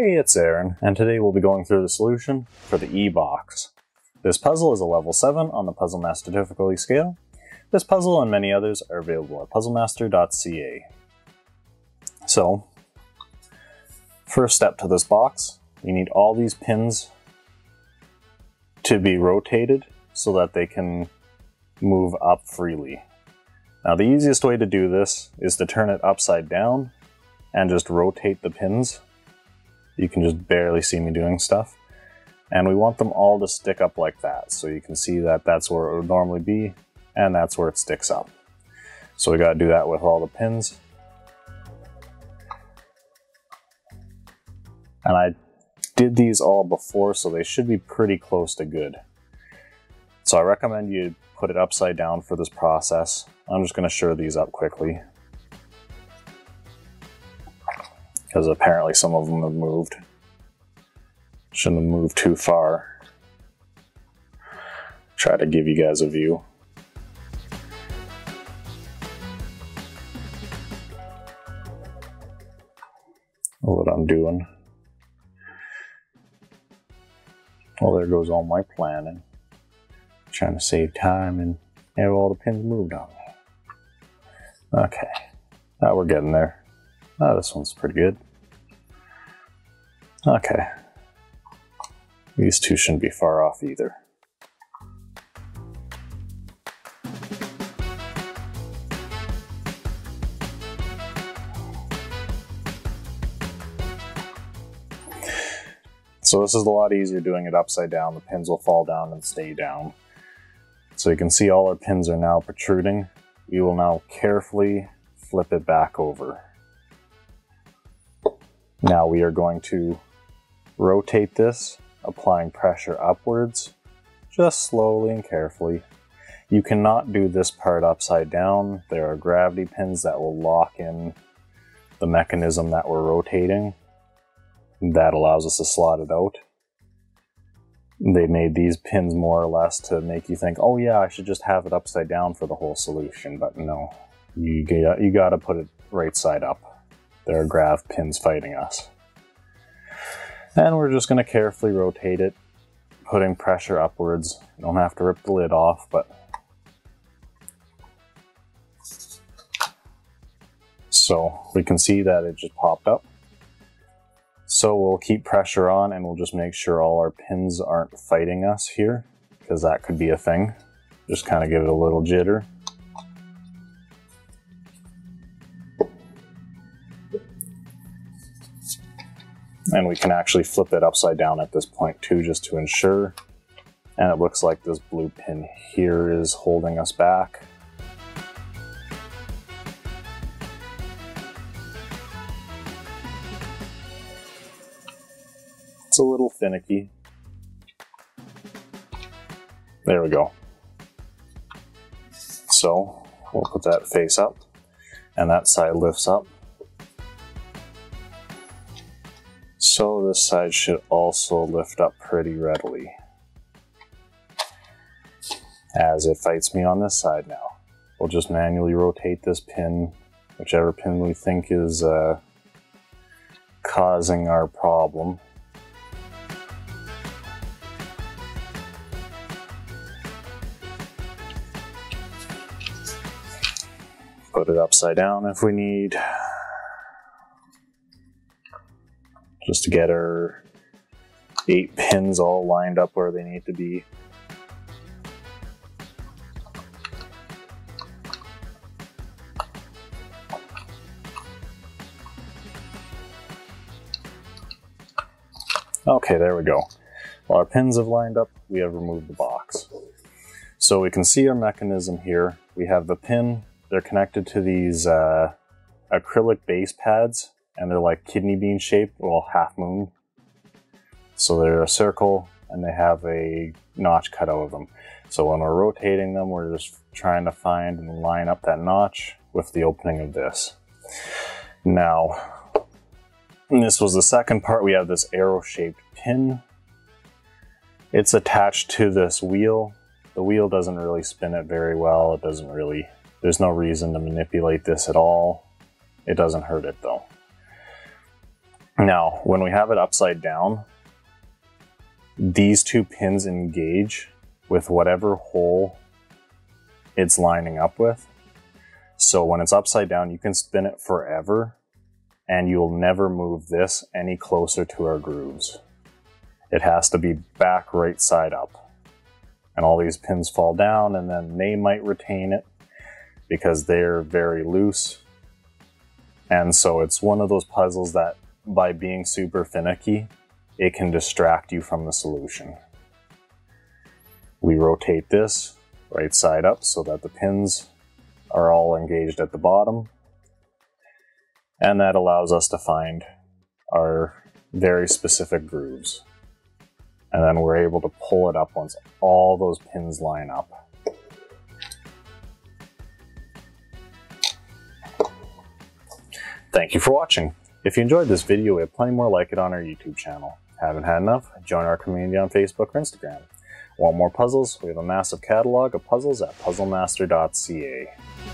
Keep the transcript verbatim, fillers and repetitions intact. Hey, it's Aaron, and today we'll be going through the solution for the E-Box. This puzzle is a level seven on the Puzzle Master difficulty scale. This puzzle and many others are available at puzzle master dot c a. So, first step to this box, you need all these pins to be rotated so that they can move up freely. Now the easiest way to do this is to turn it upside down and just rotate the pins. You can just barely see me doing stuff. And we want them all to stick up like that, so you can see that that's where it would normally be, and that's where it sticks up. So we gotta do that with all the pins. And I did these all before, so they should be pretty close to good. So I recommend you put it upside down for this process. I'm just gonna shore these up quickly, because apparently some of them have moved. Shouldn't have moved too far. Try to give you guys a view. What I'm doing. Well, there goes all my planning. Trying to save time and have all the pins moved on. Okay, now we're getting there. Oh, this one's pretty good. Okay. These two shouldn't be far off either. So this is a lot easier doing it upside down. The pins will fall down and stay down. So you can see all our pins are now protruding. We will now carefully flip it back over. Now we are going to rotate this, applying pressure upwards, just slowly and carefully. You cannot do this part upside down. There are gravity pins that will lock in the mechanism that we're rotating. That allows us to slot it out. They made these pins more or less to make you think, oh yeah, I should just have it upside down for the whole solution, but no. You, get, you gotta put it right side up. There are grav pins fighting us. And we're just gonna carefully rotate it, putting pressure upwards. You don't have to rip the lid off, but. So we can see that it just popped up. So we'll keep pressure on and we'll just make sure all our pins aren't fighting us here, because that could be a thing. Just kind of give it a little jitter. And we can actually flip it upside down at this point too, just to ensure. And it looks like this blue pin here is holding us back. It's a little finicky. There we go. So we'll put that face up and that side lifts up. So this side should also lift up pretty readily, as it fights me on this side now. We'll just manually rotate this pin, whichever pin we think is uh, causing our problem. Put it upside down if we need. Just to get our eight pins all lined up where they need to be. Okay, there we go. While our pins have lined up, we have removed the box. So we can see our mechanism here. We have the pin, they're connected to these uh, acrylic base pads. And they're like kidney bean shaped, well, half moon. So they're a circle and they have a notch cut out of them. So when we're rotating them, we're just trying to find and line up that notch with the opening of this. Now, this was the second part. We have this arrow shaped pin. It's attached to this wheel. The wheel doesn't really spin it very well. It doesn't really, there's no reason to manipulate this at all. It doesn't hurt it though. Now, when we have it upside down, these two pins engage with whatever hole it's lining up with. So when it's upside down, you can spin it forever and you'll never move this any closer to our grooves. It has to be back right side up. And all these pins fall down and then they might retain it because they're very loose. And so it's one of those puzzles that by being super finicky, it can distract you from the solution. We rotate this right side up so that the pins are all engaged at the bottom. And that allows us to find our very specific grooves. And then we're able to pull it up once all those pins line up. Thank you for watching. If you enjoyed this video, we have plenty more like it on our YouTube channel. Haven't had enough? Join our community on Facebook or Instagram. Want more puzzles? We have a massive catalog of puzzles at puzzle master dot c a.